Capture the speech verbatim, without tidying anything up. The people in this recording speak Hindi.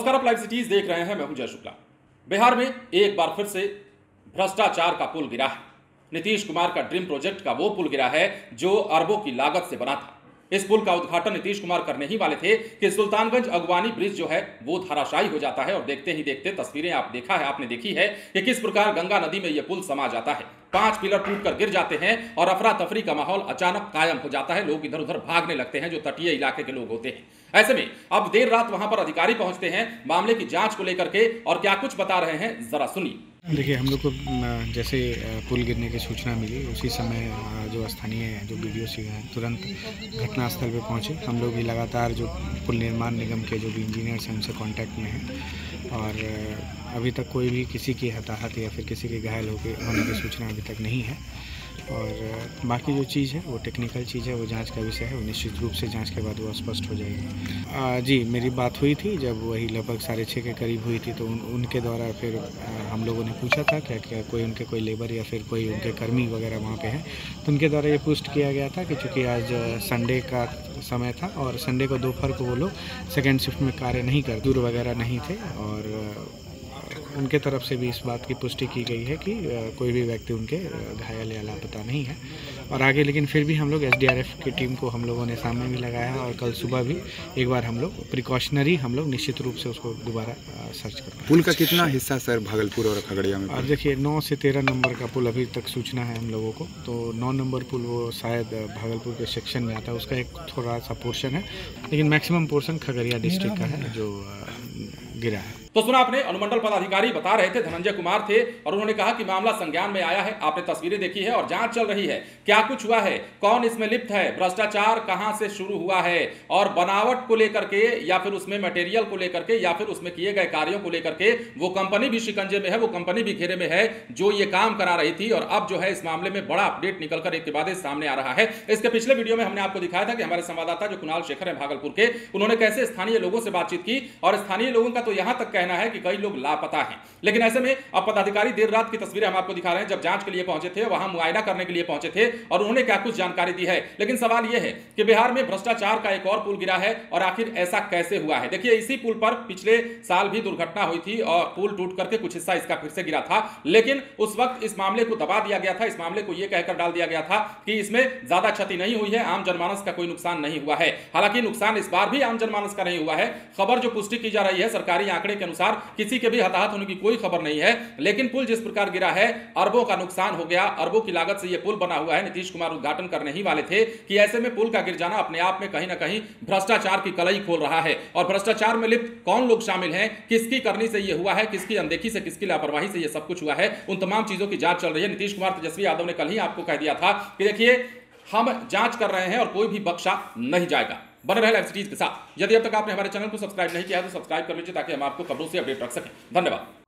नमस्कार, आप लाइव सिटीज देख रहे हैं। मैं हूं जय शुक्ला। बिहार में एक बार फिर से भ्रष्टाचार का पुल गिरा है। नीतीश कुमार का ड्रीम प्रोजेक्ट का वो पुल गिरा है जो अरबों की लागत से बना था। इस पुल का उद्घाटन नीतीश कुमार करने ही वाले थे कि सुल्तानगंज अगुवानी ब्रिज जो है वो धराशायी हो जाता है और देखते ही देखते तस्वीरें आप देखा है आपने देखी है कि किस प्रकार गंगा नदी में यह पुल समा जाता है। पांच पिलर टूटकर गिर जाते हैं और अफरा तफरी का माहौल अचानक कायम हो जाता है। लोग इधर उधर भागने लगते हैं जो तटीय इलाके के लोग होते हैं। ऐसे में अब देर रात वहां पर अधिकारी पहुंचते हैं मामले की जांच को लेकर के, और क्या कुछ बता रहे हैं जरा सुनिए। देखिए, हम लोग को जैसे पुल गिरने की सूचना मिली उसी समय जो स्थानीय जो बी डी ओ सी हैं तुरंत घटनास्थल पर पहुंचे। हम लोग भी लगातार जो पुल निर्माण निगम के जो भी इंजीनियर्स हैं उनसे कॉन्टैक्ट में हैं और अभी तक कोई भी किसी की हताहत या फिर किसी के घायल होने की सूचना अभी तक नहीं है। और बाकी जो चीज़ है वो टेक्निकल चीज़ है, वो जांच का विषय है, वो निश्चित रूप से जांच के बाद वो स्पष्ट हो जाएगी। जी, मेरी बात हुई थी जब वही लगभग साढ़े छः के करीब हुई थी तो उन, उनके द्वारा फिर आ, हम लोगों ने पूछा था क्या, क्या कोई उनके कोई लेबर या फिर कोई उनके कर्मी वगैरह वहाँ पे हैं, तो उनके द्वारा ये पुष्ट किया गया था कि चूँकि आज संडे का समय था और संडे को दोपहर को वो लोग सेकेंड शिफ्ट में कार्य नहीं कर दूर वगैरह नहीं थे और उनके तरफ से भी इस बात की पुष्टि की गई है कि कोई भी व्यक्ति उनके घायल या लापता नहीं है। और आगे लेकिन फिर भी हम लोग एस डी आर एफ की टीम को हम लोगों ने सामने भी लगाया और कल सुबह भी एक बार हम लोग प्रिकॉशनरी हम लोग निश्चित रूप से उसको दोबारा सर्च कर। पुल का कितना हिस्सा सर भागलपुर और खगड़िया में? और देखिए, नौ से तेरह नंबर का पुल अभी तक सूचना है हम लोगों को, तो नौ नंबर पुल वो शायद भागलपुर के सेक्शन में आता है, उसका एक थोड़ा सा पोर्शन है, लेकिन मैक्सिमम पोर्शन खगड़िया डिस्ट्रिक्ट का है जो गिरा है। तो सुना आपने, अनुमंडल पदाधिकारी बता रहे थे, धनंजय कुमार थे, और उन्होंने कहा कि मामला संज्ञान में आया है। आपने तस्वीरें देखी है और जांच चल रही है। क्या कुछ हुआ है, कौन इसमें लिप्त है, भ्रष्टाचार कहां से शुरू हुआ है और बनावट को लेकर के या फिर उसमें मटेरियल को लेकर के या फिर उसमें किए गए कार्यों को लेकर के वो कंपनी भी शिकंजे में है, वो कंपनी भी घेरे में है जो ये काम करा रही थी। और अब जो है इस मामले में बड़ा अपडेट निकलकर एक के बाद सामने आ रहा है। इसके पिछले वीडियो में हमने आपको दिखाया था कि हमारे संवाददाता जो कुणाल शेखर है भागलपुर के, उन्होंने कैसे स्थानीय लोगों से बातचीत की और स्थानीय लोगों का तो यहां तक कहना है कि कई लोग लापता हैं। लेकिन ऐसे में अब पदाधिकारी देर रात की तस्वीरें हम आपको दिखा रहे हैं जब जांच के लिए पहुंचे थे, वहां मुआयना करने के लिए पहुंचे थे और उन्होंने क्या कुछ जानकारी दी है। लेकिन सवाल यह है कि बिहार में भ्रष्टाचार का एक और पुल गिरा है और आखिर ऐसा कैसे हुआ है। देखिए, इसी पुल पर पिछले साल भी दुर्घटना हुई थी और पुल टूट करके कुछ हिस्सा इसका फिर से गिरा था, लेकिन उस वक्त इस मामले को दबा दिया गया था। इस मामले को यह कहकर डाल दिया गया था कि इसमें ज्यादा क्षति नहीं हुई है, आम जनमानस का कोई नुकसान नहीं हुआ है। हालांकि नुकसान इस बार भी आम जनमानस का नहीं हुआ है। खबर जो पुष्टि की जा रही है सरकारी आंकड़े के अनुसार किसी के भी हताहत होने की कोई खबर नहीं है, लेकिन पुल जिस प्रकार गिरा है अरबों का नुकसान हो गया, अरबों की लागत से यह पुल बना हुआ है। नीतीश कुमार उद्घाटन करने ही वाले थे कि ऐसे में पुल का गिर जाना अपने आप में कहीं ना कहीं भ्रष्टाचार की कलई खोल रहा है। और भ्रष्टाचार में लिप्त कौन लोग शामिल हैं, किसकी करनी से यह हुआ है, किसकी अनदेखी से, किसकी लापरवाही से यह सब कुछ हुआ है, उन तमाम चीजों की जांच चल रही है। नीतीश कुमार तेजस्वी यादव ने कल ही आपको कह दिया था कि देखिए हम जांच कर रहे हैं और कोई भी बख्शा नहीं जाएगा। बने रहे लाइव सिटीज के साथ। यदि अब तक आपने हमारे चैनल को सब्सक्राइब नहीं किया है तो सब्सक्राइब कर लीजिए ताकि हम आपको खबरों से अपडेट रख सकें। धन्यवाद।